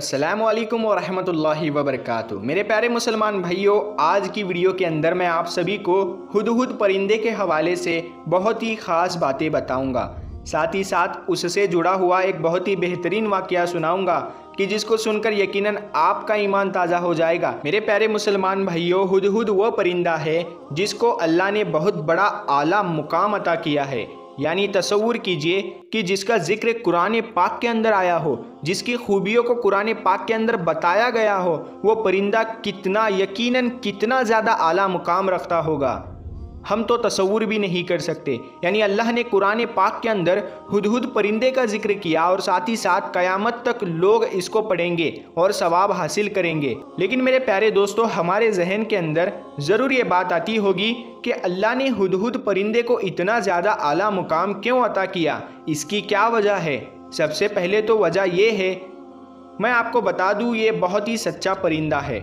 अस्सलामुअलैकुम वरहमतुल्लाहि वबरकातुहू। मेरे प्यारे मुसलमान भाइयों, आज की वीडियो के अंदर मैं आप सभी को हुदहुद परिंदे के हवाले से बहुत ही ख़ास बातें बताऊंगा। साथ ही साथ उससे जुड़ा हुआ एक बहुत ही बेहतरीन वाक़या सुनाऊंगा कि जिसको सुनकर यकीनन आपका ईमान ताज़ा हो जाएगा। मेरे प्यारे मुसलमान भाइयों, हुदहुद वह परिंदा है जिसको अल्लाह ने बहुत बड़ा आला मुकाम अता किया है। यानी तसव्वुर कीजिए कि जिसका जिक्र कुरान पाक के अंदर आया हो, जिसकी खूबियों को कुरान पाक के अंदर बताया गया हो, वो परिंदा कितना यकीनन कितना ज़्यादा आला मुकाम रखता होगा, हम तो तसव्वुर भी नहीं कर सकते। यानी अल्लाह ने कुरान पाक के अंदर हुदहुद परिंदे का जिक्र किया और साथ ही साथ क़यामत तक लोग इसको पढ़ेंगे और सवाब हासिल करेंगे। लेकिन मेरे प्यारे दोस्तों, हमारे जहन के अंदर ज़रूर ये बात आती होगी कि अल्लाह ने हुदहुद परिंदे को इतना ज़्यादा आला मुकाम क्यों अता किया, इसकी क्या वजह है। सबसे पहले तो वजह यह है, मैं आपको बता दूँ, ये बहुत ही सच्चा परिंदा है,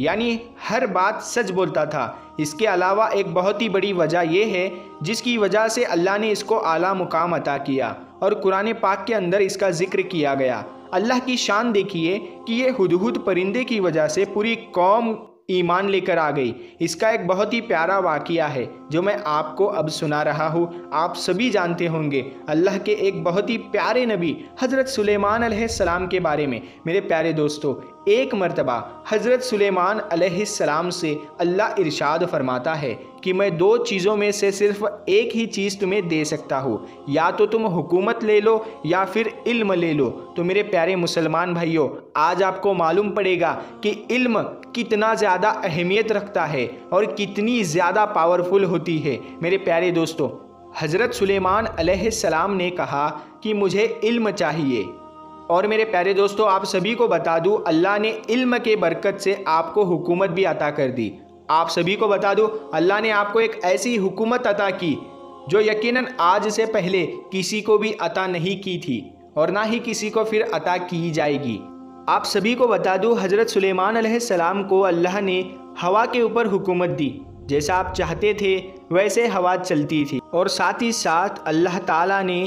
यानी हर बात सच बोलता था। इसके अलावा एक बहुत ही बड़ी वजह यह है जिसकी वजह से अल्लाह ने इसको आला मुकाम अता किया और कुरान पाक के अंदर इसका जिक्र किया गया। अल्लाह की शान देखिए कि ये हुदहुद परिंदे की वजह से पूरी कौम ईमान लेकर आ गई। इसका एक बहुत ही प्यारा वाक़या है जो मैं आपको अब सुना रहा हूँ। आप सभी जानते होंगे अल्लाह के एक बहुत ही प्यारे नबी हज़रत सुलेमान अलैहिस्सलाम के बारे में। मेरे प्यारे दोस्तों, एक मर्तबा हज़रत सुलेमान अलैहिस्सलाम से अल्लाह इरशाद फरमाता है कि मैं दो चीज़ों में से सिर्फ एक ही चीज़ तुम्हें दे सकता हूँ, या तो तुम हुकूमत ले लो या फिर इल्म ले लो। तो मेरे प्यारे मुसलमान भाइयों, आज आपको मालूम पड़ेगा कि इल्म कितना ज़्यादा अहमियत रखता है और कितनी ज़्यादा पावरफुल होती है। मेरे प्यारे दोस्तों, हज़रत सुलेमान अलैहिस्सलाम ने कहा कि मुझे इल्म चाहिए। और मेरे प्यारे दोस्तों, आप सभी को बता दूं, अल्लाह ने इल्म के बरकत से आपको हुकूमत भी अता कर दी। आप सभी को बता दूं, अल्लाह ने आपको एक ऐसी हुकूमत अता की जो यकीनन आज से पहले किसी को भी अता नहीं की थी और ना ही किसी को फिर अता की जाएगी। आप सभी को बता दूं, हज़रत सुलेमान अलैहिस्सलाम को अल्लाह ने हवा के ऊपर हुकूमत दी। जैसा आप चाहते थे वैसे हवा चलती थी। और साथ ही साथ अल्लाह ताला ने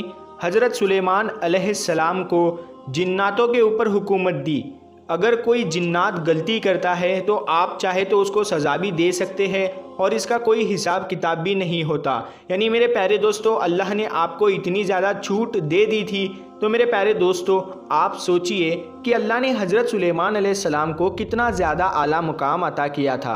हज़रत सुलेमान अलैहिस्सलाम को जिन्नातों के ऊपर हुकूमत दी। अगर कोई जिन्नात गलती करता है तो आप चाहे तो उसको सज़ा भी दे सकते हैं और इसका कोई हिसाब किताब भी नहीं होता। यानी मेरे प्यारे दोस्तों, अल्लाह ने आपको इतनी ज़्यादा छूट दे दी थी। तो मेरे प्यारे दोस्तों, आप सोचिए कि अल्लाह ने हज़रत सुलेमान अलैहिस्सलाम को कितना ज़्यादा आला मुकाम अता किया था।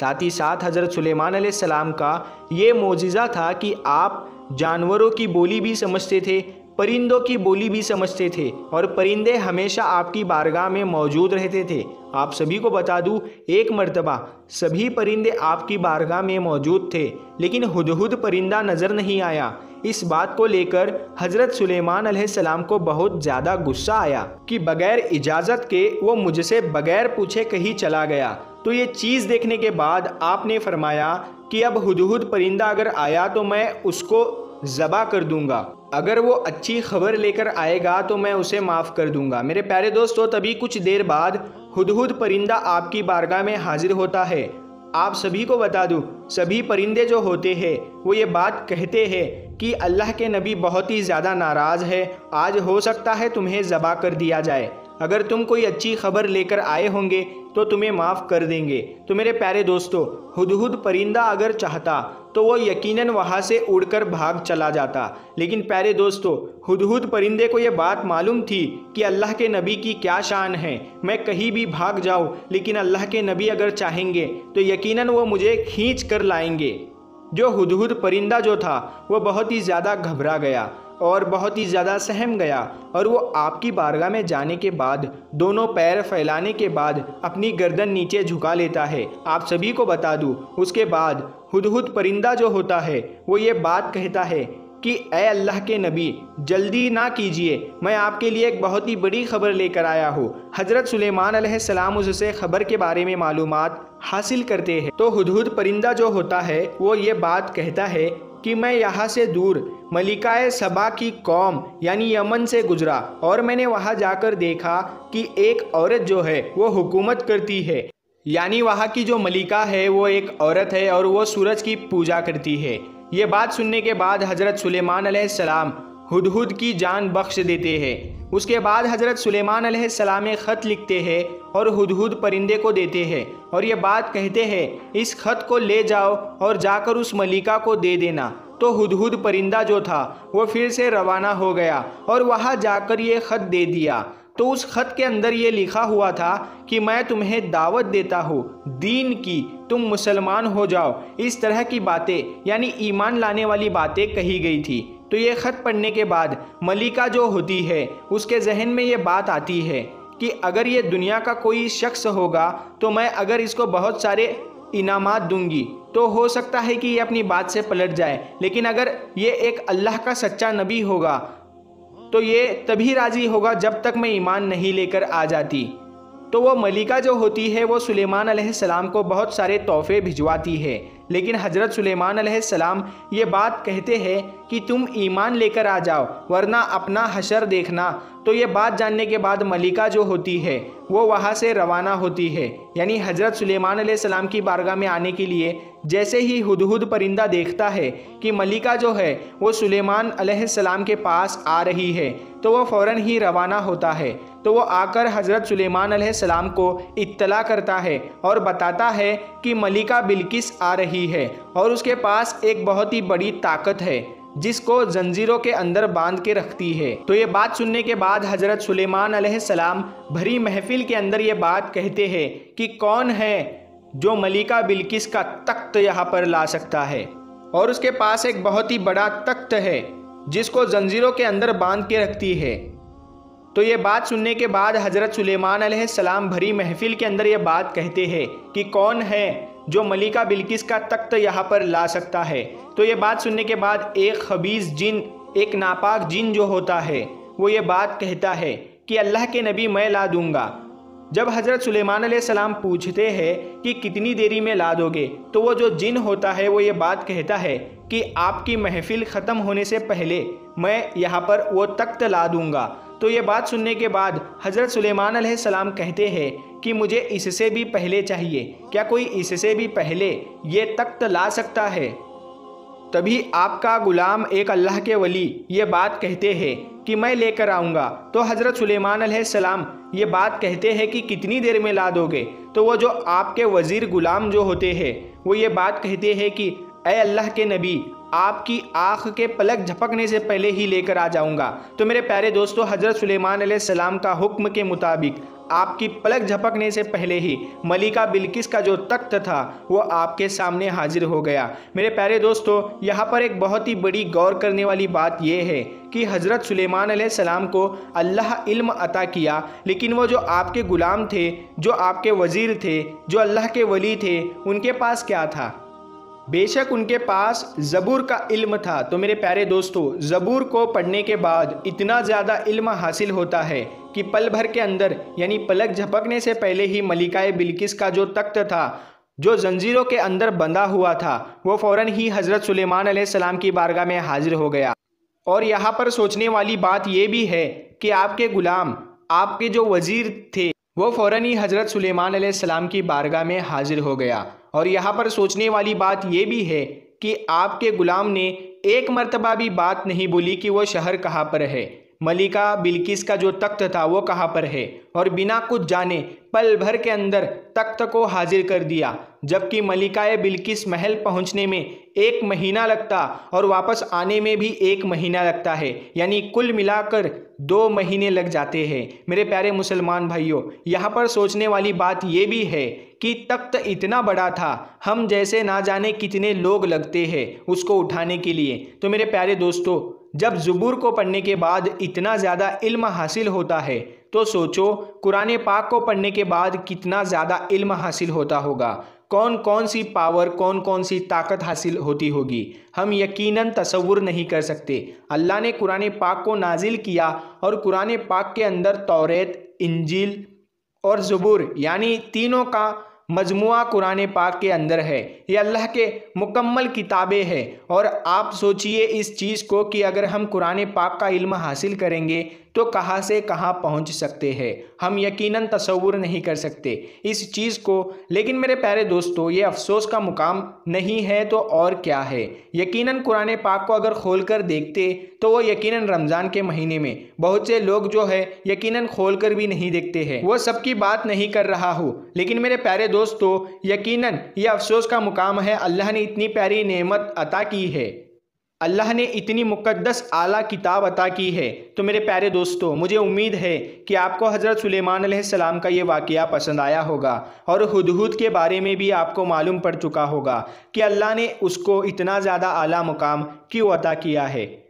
साथ ही साथ हज़रत सुलेमान अलैहिस्सलाम का ये मोजिज़ा था कि आप जानवरों की बोली भी समझते थे, परिंदों की बोली भी समझते थे और परिंदे हमेशा आपकी बारगाह में मौजूद रहते थे। आप सभी को बता दूं, एक मर्तबा सभी परिंदे आपकी बारगाह में मौजूद थे, लेकिन हुदहुद परिंदा नज़र नहीं आया। इस बात को लेकर हज़रत सुलेमान अलैहिस्सलाम को बहुत ज़्यादा गुस्सा आया कि बग़ैर इजाज़त के वो मुझसे बग़ैर पूछे कहीं चला गया। तो ये चीज़ देखने के बाद आपने फरमाया कि अब हुदहुद परिंदा अगर आया तो मैं उसको ज़बा कर दूंगा, अगर वो अच्छी खबर लेकर आएगा तो मैं उसे माफ़ कर दूंगा। मेरे प्यारे दोस्तों, तभी कुछ देर बाद हुदहुद परिंदा आपकी बारगाह में हाजिर होता है। आप सभी को बता दूं, सभी परिंदे जो होते हैं वो ये बात कहते हैं कि अल्लाह के नबी बहुत ही ज़्यादा नाराज़ है, आज हो सकता है तुम्हें ज़बा कर दिया जाए, अगर तुम कोई अच्छी खबर लेकर आए होंगे तो तुम्हें माफ़ कर देंगे। तो मेरे प्यारे दोस्तों, हुदहुद परिंदा अगर चाहता तो वो यकीनन वहाँ से उड़कर भाग चला जाता। लेकिन प्यारे दोस्तों, हुदहुद परिंदे को ये बात मालूम थी कि अल्लाह के नबी की क्या शान है, मैं कहीं भी भाग जाऊँ लेकिन अल्लाह के नबी अगर चाहेंगे तो यकीनन वो मुझे खींच कर लाएंगे। जो हुदहुद परिंदा जो था वो बहुत ही ज़्यादा घबरा गया और बहुत ही ज़्यादा सहम गया और वो आपकी बारगाह में जाने के बाद दोनों पैर फैलाने के बाद अपनी गर्दन नीचे झुका लेता है। आप सभी को बता दूं, उसके बाद हुदहुद परिंदा जो होता है वो ये बात कहता है कि ऐ अल्लाह के नबी, जल्दी ना कीजिए, मैं आपके लिए एक बहुत ही बड़ी खबर लेकर आया हूँ। हज़रत सुलेमान अलैहिस्सलाम उससे खबर के बारे में मालूमात हासिल करते हैं। तो हुदहुद परिंदा जो होता है वो ये बात कहता है कि मैं यहाँ से दूर मलिकाए सबा की कौम यानी यमन से गुजरा और मैंने वहाँ जाकर देखा कि एक औरत जो है वो हुकूमत करती है। यानी वहाँ की जो मलिका है वो एक औरत है और वो सूरज की पूजा करती है। ये बात सुनने के बाद हज़रत सुलेमान अलैहिस्सलाम हुदहुद की जान बख्श देते हैं। उसके बाद हज़रत सुलेमान अलैहिस्सलाम ख़त लिखते हैं और हुदहुद परिंदे को देते हैं और ये बात कहते हैं, इस ख़त को ले जाओ और जाकर उस मलिका को दे देना। तो हुदहुद परिंदा जो था वो फिर से रवाना हो गया और वहाँ जाकर ये ख़त दे दिया। तो उस ख़त के अंदर ये लिखा हुआ था कि मैं तुम्हें दावत देता हूँ दीन की, तुम मुसलमान हो जाओ। इस तरह की बातें यानी ईमान लाने वाली बातें कही गई थी। तो ये ख़त पढ़ने के बाद मलिका जो होती है उसके जहन में ये बात आती है कि अगर ये दुनिया का कोई शख्स होगा तो मैं अगर इसको बहुत सारे इनामात दूंगी तो हो सकता है कि ये अपनी बात से पलट जाए, लेकिन अगर ये एक अल्लाह का सच्चा नबी होगा तो ये तभी राज़ी होगा जब तक मैं ईमान नहीं लेकर आ जाती। तो वो मलिका जो होती है वो सुलेमान अलैहिस्सलाम को बहुत सारे तोहफे भिजवाती है, लेकिन हज़रत सुलेमान अलैहिस्सलाम ये बात कहते हैं कि तुम ईमान लेकर आ जाओ वरना अपना हशर देखना। तो ये बात जानने के बाद मलिका जो होती है वो वहाँ से रवाना होती है यानी हज़रत सुलेमान अलैहिस्सलाम की बारगाह में आने के लिए। जैसे ही हुदहुद परिंदा देखता है कि मलिका जो है वो सुलेमान अलैहिस्सलाम के पास आ रही है तो वो फ़ौरन ही रवाना होता है। तो वो आकर हज़रत सुलेमान अलैहिस्सलाम को इत्तला करता है और बताता है कि मलिका बिल्किस आ रही है और उसके पास एक बहुत ही बड़ी ताकत है जिसको जंजीरों के अंदर बांध के रखती है। तो ये बात सुनने के बाद हज़रत सुलेमान अलैहिस्सलाम भरी महफिल के अंदर ये बात कहते हैं कि कौन है जो मलिका बिल्किस का तख्त यहाँ पर ला सकता है, और उसके पास एक बहुत ही बड़ा तख्त है जिसको जंजीरों के अंदर बांध के रखती है। तो ये बात सुनने के बाद हज़रत सुलेमान अलैहिस्सलाम भरी महफिल के अंदर ये बात कहते हैं कि कौन है जो मलिका बिल्किस का तख्त यहाँ पर ला सकता है। तो ये बात सुनने के बाद एक खबीस जिन, एक नापाक जिन जो होता है वो ये बात कहता है कि अल्लाह के नबी मैं ला दूंगा। जब हज़रत सुलेमान अलैहिस्सलाम पूछते हैं कि कितनी देरी में ला दोगे तो वो जो जिन होता है वो ये बात कहता है कि आपकी महफिल ख़त्म होने से पहले मैं यहाँ पर वो तख्त ला दूँगा। तो ये बात सुनने के बाद हज़रत सुलेमान अलैहिस्सलाम कहते हैं कि मुझे इससे भी पहले चाहिए, क्या कोई इससे भी पहले ये तख्त ला सकता है? तभी आपका गुलाम एक अल्लाह के वली ये बात कहते हैं कि मैं लेकर आऊँगा। तो हज़रत सुलेमान अलैहिस्सलाम ये बात कहते हैं कि कितनी देर में ला दोगे? तो वो जो आपके वज़ीर गुलाम जो होते हैं वो ये बात कहते हैं कि ऐ अल्लाह के नबी आपकी आँख के पलक झपकने से पहले ही लेकर आ जाऊँगा। तो मेरे प्यारे दोस्तों, हज़रत सुलेमान अलैहिस्सलाम का हुक्म के मुताबिक आपकी पलक झपकने से पहले ही मलिका बिल्किस का जो तख्त था वो आपके सामने हाजिर हो गया। मेरे प्यारे दोस्तों, यहाँ पर एक बहुत ही बड़ी गौर करने वाली बात यह है कि हज़रत सुलेमान अलैहिस्सलाम को अल्लाह इल्म अता किया, लेकिन वो जो आपके ग़ुलाम थे, जो आपके वज़ीर थे, जो अल्लाह के वली थे, उनके पास क्या था? बेशक उनके पास ज़बूर का इल्म था। तो मेरे प्यारे दोस्तों, ज़बूर को पढ़ने के बाद इतना ज़्यादा इल्म हासिल होता है कि पल भर के अंदर यानी पलक झपकने से पहले ही मलिकाए बिल्किस का जो तख्त था, जो जंजीरों के अंदर बंधा हुआ था, वो फ़ौरन ही हज़रत सुलेमान अलैहिस्सलाम की बारगाह में हाजिर हो गया। और यहाँ पर सोचने वाली बात यह भी है कि आपके ग़ुलाम, आपके जो वज़ीर थे, वो फ़ौरन ही हज़रत सुलेमान अलैहिस्सलाम की बारगाह में हाजिर हो गया। और यहाँ पर सोचने वाली बात यह भी है कि आपके ग़ुलाम ने एक मरतबा भी बात नहीं बोली कि वो शहर कहाँ पर है, मलिका बिल्किस का जो तख्त था वो कहाँ पर है, और बिना कुछ जाने पल भर के अंदर तख्त को हाजिर कर दिया। जबकि मलिकाए बिल्किस महल पहुँचने में 1 महीना लगता और वापस आने में भी 1 महीना लगता है, यानी कुल मिलाकर 2 महीने लग जाते हैं। मेरे प्यारे मुसलमान भाइयों, यहाँ पर सोचने वाली बात यह भी है कि तख्त इतना बड़ा था, हम जैसे ना जाने कितने लोग लगते हैं उसको उठाने के लिए। तो मेरे प्यारे दोस्तों, जब ज़बूर को पढ़ने के बाद इतना ज़्यादा इल्म हासिल होता है तो सोचो कुरान पाक को पढ़ने के बाद कितना ज़्यादा इल्म हासिल होता होगा, कौन कौन सी पावर, कौन कौन सी ताकत हासिल होती होगी, हम यकीनन तसव्वुर नहीं कर सकते। अल्लाह ने कुरान पाक को नाजिल किया और कुरान पाक के अंदर तौरेत, इंजील और ज़बूर यानी तीनों का मजमुआ कुरान पाक के अंदर है। ये अल्लाह के मुकम्मल किताबें हैं। और आप सोचिए इस चीज़ को कि अगर हम कुरान पाक का इल्म हासिल करेंगे तो कहाँ से कहाँ पहुँच सकते हैं, हम यकीनन तसव्वुर नहीं कर सकते इस चीज़ को। लेकिन मेरे प्यारे दोस्तों, ये अफसोस का मुकाम नहीं है तो और क्या है। यकीनन कुरान पाक को अगर खोलकर देखते तो वो यकीनन रमज़ान के महीने में बहुत से लोग जो है यकीनन खोलकर भी नहीं देखते हैं। वो सबकी बात नहीं कर रहा हूँ, लेकिन मेरे प्यारे दोस्तों यकीनन ये अफसोस का मुकाम है। अल्लाह ने इतनी प्यारी नेमत अता की है, अल्लाह ने इतनी मुकद्दस आला किताब अता की है। तो मेरे प्यारे दोस्तों, मुझे उम्मीद है कि आपको हज़रत सुलेमान अलैहिस्सलाम का ये वाक़या पसंद आया होगा और हुदहुद के बारे में भी आपको मालूम पड़ चुका होगा कि अल्लाह ने उसको इतना ज़्यादा आला मुकाम क्यों अता किया है।